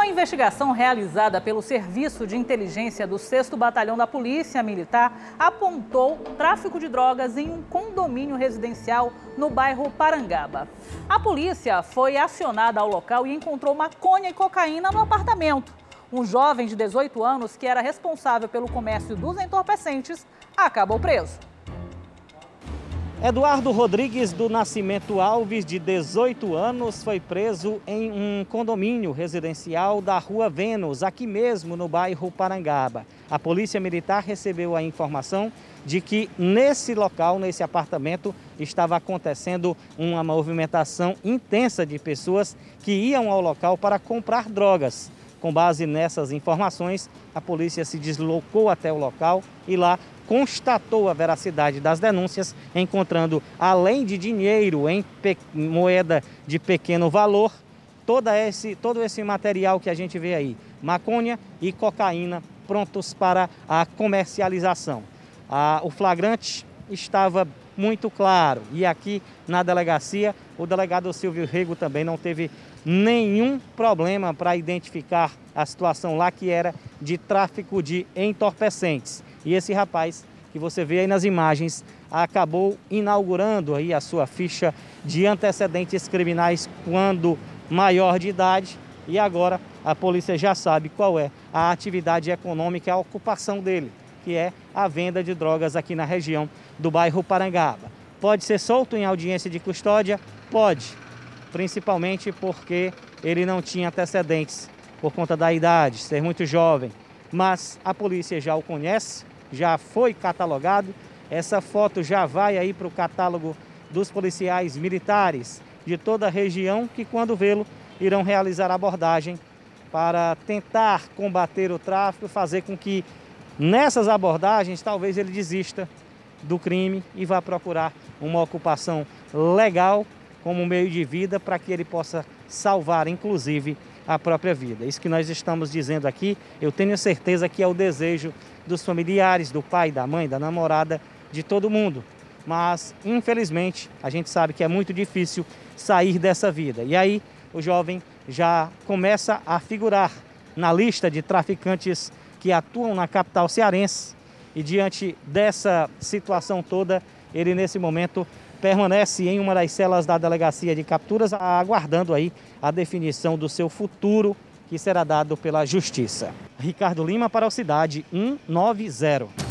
Uma investigação realizada pelo Serviço de Inteligência do 6º Batalhão da Polícia Militar apontou tráfico de drogas em um condomínio residencial no bairro Parangaba. A polícia foi acionada ao local e encontrou maconha e cocaína no apartamento. Um jovem de 18 anos, que era responsável pelo comércio dos entorpecentes, acabou preso. Eduardo Rodrigues do Nascimento Alves, de 18 anos, foi preso em um condomínio residencial da Rua Vênus, aqui mesmo no bairro Parangaba. A Polícia Militar recebeu a informação de que nesse local, nesse apartamento, estava acontecendo uma movimentação intensa de pessoas que iam ao local para comprar drogas. Com base nessas informações, a polícia se deslocou até o local e lá constatou a veracidade das denúncias, encontrando, além de dinheiro em moeda de pequeno valor, todo esse material que a gente vê aí, maconha e cocaína, prontos para a comercialização. O flagrante estava muito claro e aqui na delegacia o delegado Silvio Rego também não teve nenhum problema para identificar a situação lá, que era de tráfico de entorpecentes. E esse rapaz que você vê aí nas imagens acabou inaugurando aí a sua ficha de antecedentes criminais quando maior de idade, e agora a polícia já sabe qual é a atividade econômica, a ocupação dele, que é a venda de drogas aqui na região do bairro Parangaba. Pode ser solto em audiência de custódia? Pode, principalmente porque ele não tinha antecedentes por conta da idade, ser muito jovem. Mas a polícia já o conhece, já foi catalogado. Essa foto já vai aí para o catálogo dos policiais militares de toda a região, que quando vê-lo irão realizar abordagem para tentar combater o tráfico, fazer com que nessas abordagens talvez ele desista do crime e vá procurar uma ocupação legal como meio de vida, para que ele possa salvar, inclusive, a própria vida. Isso que nós estamos dizendo aqui, eu tenho certeza que é o desejo dos familiares, do pai, da mãe, da namorada, de todo mundo. Mas, infelizmente, a gente sabe que é muito difícil sair dessa vida. E aí, o jovem já começa a figurar na lista de traficantes que atuam na capital cearense. E diante dessa situação toda, ele nesse momento permanece em uma das celas da Delegacia de Capturas, aguardando aí a definição do seu futuro, que será dado pela Justiça. Ricardo Lima para o Cidade 190.